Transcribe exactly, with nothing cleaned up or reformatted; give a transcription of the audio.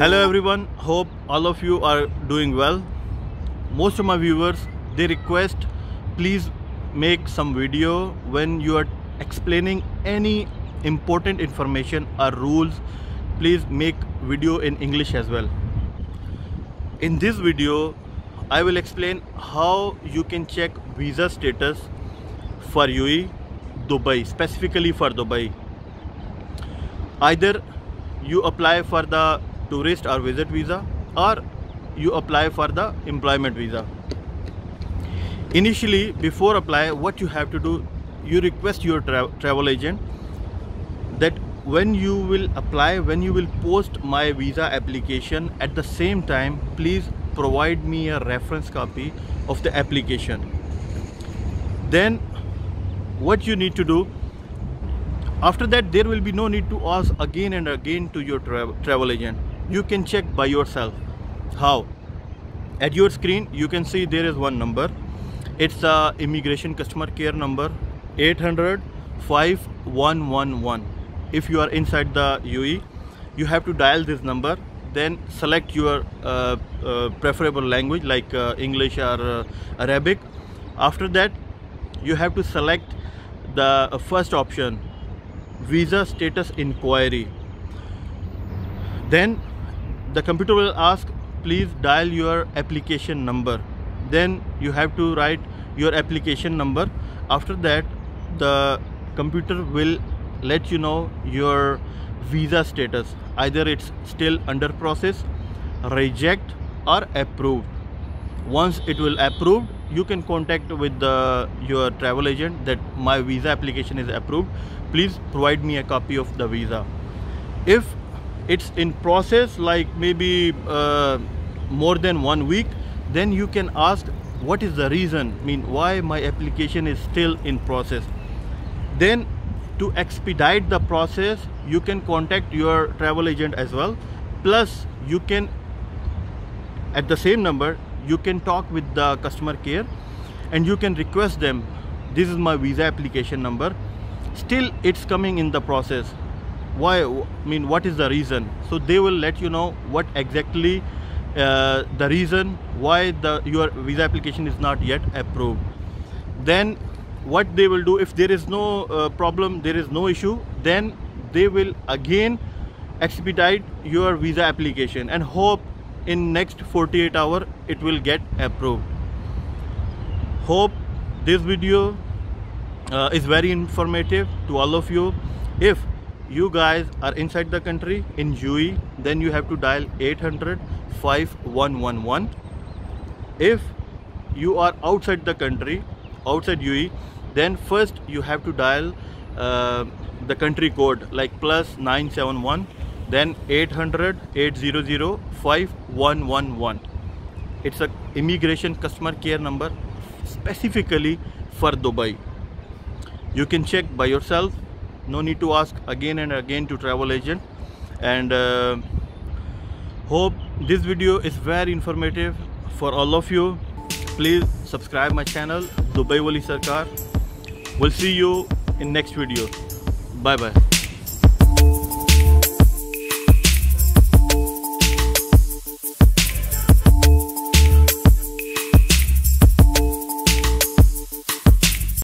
Hello everyone, hope all of you are doing well. Most of my viewers, they request please make some video when you are explaining any important information or rules. Please make video in English as well. In this video, I will explain how you can check visa status for U A E, Dubai, specifically for Dubai. Either you apply for the tourist or visit visa, or you apply for the employment visa. Initially, before apply, what you have to do, you request your tra travel agent that when you will apply, when you will post my visa application, at the same time please provide me a reference copy of the application. Then what you need to do, after that there will be no need to ask again and again to your tra travel agent. You can check by yourself. How? At your screen you can see there is one number. It's a immigration customer care number eight hundred five one one one. If you are inside the U A E, you have to dial this number, then select your uh, uh, preferable language like uh, English or uh, Arabic. After that you have to select the first option, visa status inquiry. Then the computer will ask, please dial your application number. Then you have to write your application number. After that the computer will let you know your visa status, either it's still under process, reject or approved. Once it will approved, you can contact with the, your travel agent that my visa application is approved, please provide me a copy of the visa. If it's in process like maybe uh, more than one week, then you can ask what is the reason, I mean why my application is still in process. Then to expedite the process you can contact your travel agent as well, plus you can at the same number you can talk with the customer care and you can request them, this is my visa application number, still it's coming in the process, why, I mean what is the reason. So they will let you know what exactly uh, the reason why the your visa application is not yet approved. Then what they will do, if there is no uh, problem, there is no issue, then they will again expedite your visa application and hope in next forty-eight hours it will get approved. Hope this video uh, is very informative to all of you. If you guys are inside the country in U A E, then you have to dial eight hundred five one one one. If you are outside the country, outside U A E, then first you have to dial uh, the country code like plus nine seven one, then eight hundred eight hundred five one one one. It's a immigration customer care number specifically for Dubai. You can check by yourself, no need to ask again and again to travel agent. And uh, hope this video is very informative for all of you. Please subscribe my channel Dubai Wali Sarkar. We'll see you in next video. Bye bye.